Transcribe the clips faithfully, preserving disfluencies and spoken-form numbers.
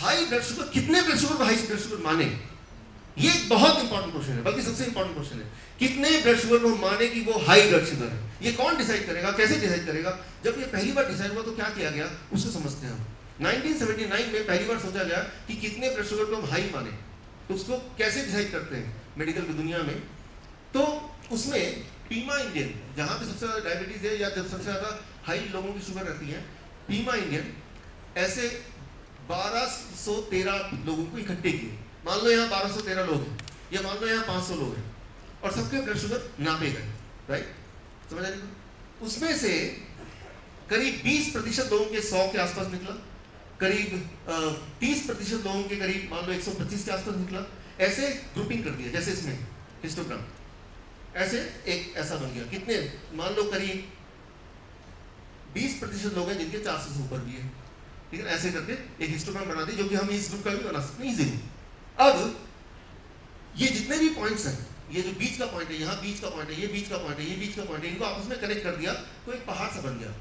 High blood sugar, कितने blood sugar को high blood sugar माने, ये एक बहुत इंपॉर्टेंट क्वेश्चन है, बल्कि सबसे इंपॉर्टेंट क्वेश्चन है। कितने ब्लड शुगर को माने कि वो हाई ब्लड शुगर है, ये कौन डिसाइड करेगा, कैसे डिसाइड करेगा? जब ये पहली बार डिसाइड हुआ तो क्या किया गया, उसको समझते हैं हम। नाइनटीन सेवेंटी नाइन में पहली बार सोचा गया कि कितने ब्लड शुगर को हम हाई माने, तो उसको कैसे डिसाइड करते हैं मेडिकल की दुनिया में। तो उसमें पीमा इंडियन, जहाँ पे सबसे ज़्यादा डायबिटीज़ है या सबसे ज़्यादा हाई लोगों की शुगर रहती है, पीमा इंडियन ऐसे बारह सौ तेरह लोगों को इकट्ठे किए। मान लो यहाँ बारह सौ तेरह लोग हैं या मान लो यहाँ पाँच सौ लोग हैं और सबके ब्लड शुगर नापे गए, राइट, समझ आए। उसमें से करीब बीस प्रतिशत लोगों के सौ के आसपास निकला, करीब तीस प्रतिशत लोगों के करीब मान लो एक सौ पच्चीस के आसपास निकला। ऐसे ग्रुपिंग कर दिया, जैसे इसमें हिस्टोग्राम ऐसे एक ऐसा बन गया। कितने मान लो करीब बीस प्रतिशत लोग हैं जिनके चार सौ से ऊपर भी है, ठीक है, ऐसे करके एक हिस्टोग्राम बना दी, जो कि हम इस ग्रुप का भी बना सकते हैं इजीली। अब ये जितने भी पॉइंट्स हैं, ये जो बीच का पॉइंट है, यहाँ बीच का पॉइंट है, ये बीच का पॉइंट है, ये बीच का पॉइंट है, इनको आपस में कनेक्ट कर दिया तो एक पहाड़ सा बन गया।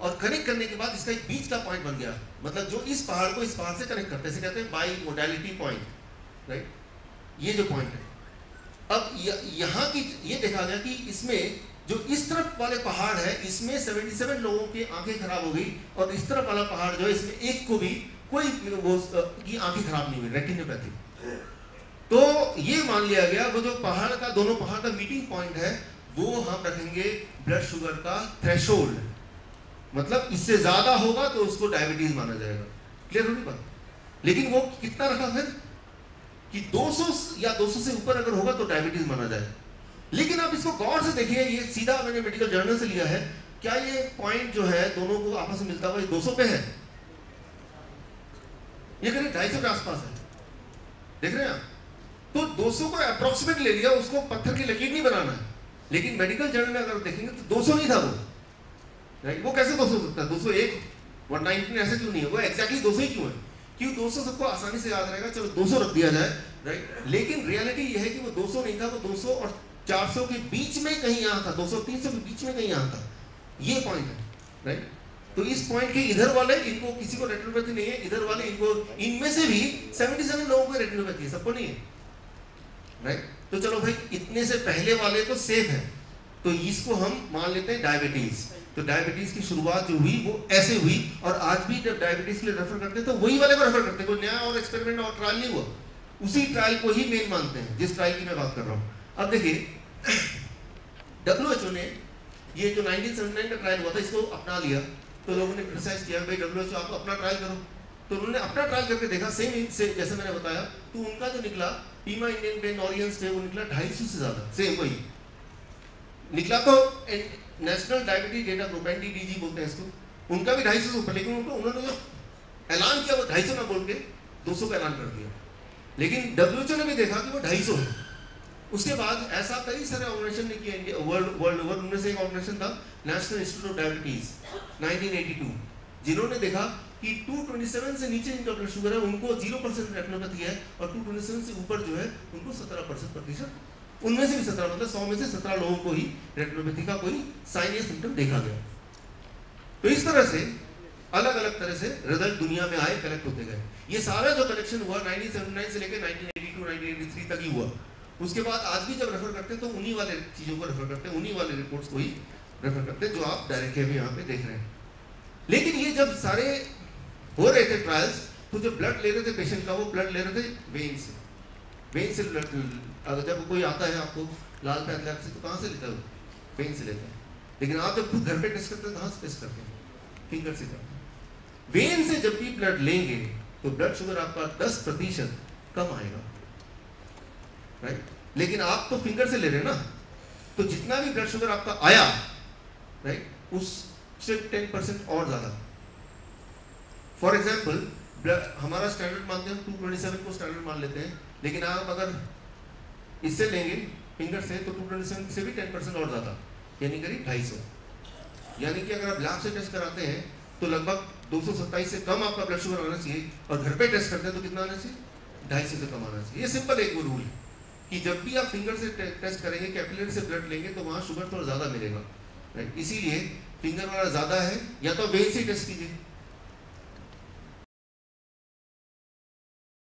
और कनेक्ट करने के बाद इसका एक बीच का पॉइंट बन गया, मतलब जो इस पहाड़ को इस पहाड़ से कनेक्ट करते हैं, इसे कहते हैं बाई मोडालिटी पॉइंट, राइट, ये जो पॉइंट है। अब यहाँ की ये देखा गया कि इसमें जो इस तरफ वाले पहाड़ है, इसमें सतहत्तर लोगों की आंखें खराब हो गई और इस तरफ वाला पहाड़ जो है इसमें एक को भी कोई वो की आंखें खराब नहीं हुई, रेटिनोपैथी। तो ये मान लिया गया वो जो पहाड़ का, दोनों पहाड़ का मीटिंग पॉइंट है, वो हम रखेंगे ब्लड शुगर का थ्रेशोल्ड, मतलब इससे ज्यादा होगा तो उसको डायबिटीज माना जाएगा, क्लियर होगी बात। लेकिन वो कितना रखा फिर कि दो सौ या दो सौ से ऊपर अगर होगा तो डायबिटीज माना जाए। लेकिन आप इसको गौर से देखिए, ये सीधा मैंने मेडिकल जर्नल से लिया है, क्या ये पॉइंट जो है दोनों को आपस में मिलता हुआ दो सौ पे है, ये करीब ढाई सौ के आसपास है, देख रहे हैं आप। तो दो सौ को अप्रोक्सीमेट ले लिया, उसको पत्थर की लकीर नहीं बनाना है। लेकिन मेडिकल जर्नल में अगर देखेंगे तो दो सौ नहीं था वो, राइट, वो कैसे दो सौ हो सकता है, दो सौ एक एक सौ उन्नीस ऐसे क्यों नहीं है, वो एक्जैक्टली दो सौ ही क्यों है? क्योंकि दो सौ सबको आसानी से याद रहेगा, चलो दो सौ रख दिया जाए, राइट। लेकिन रियलिटी ये है कि वो दो सौ नहीं था, वो दो सौ और चार सौ के बीच में कहीं यहाँ था, दो सौ तीन सौ के बीच में कहीं यहाँ था, ये पॉइंट है, राइट। तो इस पॉइंट के इधर वाले, इनको किसी को रेटिनोपैथी नहीं है, इधर वाले इनको, इनमें से भी सतहत्तर लोगों को रेटिनोपैथी है, सबको नहीं है, राइट। तो चलो भाई, इतने से पहले वाले तो सेफ है, तो इसको हम मान लेते हैं डायबिटीज। तो डायबिटीज की शुरुआत जो हुई वो ऐसे हुई, और आज भी जब डायबिटीज के लिए रेफर करते हैं तो वही वाले को रेफर करते हैं, कोई नया और एक्सपेरिमेंट और ट्रायल नहीं हुआ, उसी ट्रायल को ही मेन मानते हैं जिस ट्रायल की मैं बात कर रहा हूँ। अब देखिए, डब्ल्यूएचओ ने ये जो नाइनटीन सेवेंटी नाइन का ट्रायल हुआ था इसको अपना लिया, तो लोगों ने क्रिटिसाइज किया, भाई डब्ल्यूएचओ आप अपना ट्रायल करो, तो उन्होंने अपना ट्रायल करके देखा, सेम से जैसे मैंने बताया, तो उनका जो निकला पीमा इंडियन पेन ऑरियंस पे, वो निकला ढाई सौ से ज़्यादा, सेम वही निकला। तो national diabetes data group N D D G बोलते हैं इसको, उनका भी ढाई सौ से ऊपर, लेकिन उनको उन्होंने जो ऐलान किया वो ढाई सौ ना बोल के दो सौ का ऐलान कर दिया। लेकिन डब्ल्यूएचओ ने भी देखा कि वो ढाई सौ है। उसके बाद ऐसा कई सारे ऑर्गेनाइजेशन ने किया इंडिया वर्ल्ड वर्ल्ड ओवर, उनमें से एक ऑर्गेनाइजेशन था national institute of diabetes nineteen eighty two, जिन्होंने देखा कि दो सौ सत्ताईस से नीचे जिनका ब्लड शुगर है उनको जीरो परसेंट रेटिनोपैथी है, और दो सौ सत्ताईस से ऊपर जो है उनको सत्रह परसेंट प्रतिशत, उनमें से भी सत्रह मतलब सौ में से सत्रह लोगों को ही रेटिनोपैथी का कोई साइन या सिम्टम देखा गया। तो इस तरह से अलग अलग तरह से रिजल्ट दुनिया में आए, कलेक्ट होते गए। ये सारा जो कलेक्शन हुआ नाइनटीन सेवेंटी नाइन से लेकर nineteen eighty two nineteen eighty three तक ही हुआ। उसके बाद आज भी जब रेफर करते हैं तो उन्हीं वाले चीज़ों को रेफर करते हैं, उन्हीं वाले रिपोर्ट्स को ही रेफर करते हैं जो आप डायरेक्टली अभी यहाँ पे देख रहे हैं। लेकिन ये जब सारे हो रहे थे ट्रायल्स, तो जो ब्लड ले रहे थे पेशेंट का, वो ब्लड ले रहे थे वेन से, वेन से ब्लड। अगर जब कोई आता है आपको लाल पैथलैब से तो कहाँ से लेता है, वेन से लेता है। लेकिन आप जब खुद घर पर टेस्ट करते हैं कहाँ से टेस्ट करते हैं, फिंगर से करते हैं। वेन से जब भी ब्लड लेंगे तो ब्लड शुगर आपका दस प्रतिशत कम आएगा, राइट। लेकिन आप तो फिंगर से ले रहे हैं ना, तो जितना भी ब्लड शुगर आपका आया, राइट, उससे टेन परसेंट और ज्यादा। फॉर एग्जाम्पल, हमारा स्टैंडर्ड मानते हैं टू ट्वेंटी सेवन को स्टैंडर्ड मान लेते हैं, लेकिन आप अगर इससे लेंगे फिंगर से तो टू ट्वेंटी सेवन से भी टेन परसेंट और ज्यादा, यानी करीब ढाई सौ। यानी कि अगर आप लैब से टेस्ट कराते हैं तो लगभग दो सौ सत्ताईस से कम आपका ब्लड शुगर आना चाहिए, और घर पे टेस्ट करते हैं तो कितना आना चाहिए, ढाई सौ से कम आना चाहिए। ये सिंपल एक वो रूल है कि जब भी आप फिंगर से टे टेस्ट करेंगे, कैपिलरी से ब्लड लेंगे तो वहाँ शुगर थोड़ा ज़्यादा मिलेगा, राइट। इसीलिए फिंगर वाला ज़्यादा है, या तो वेन से टेस्ट कीजिए,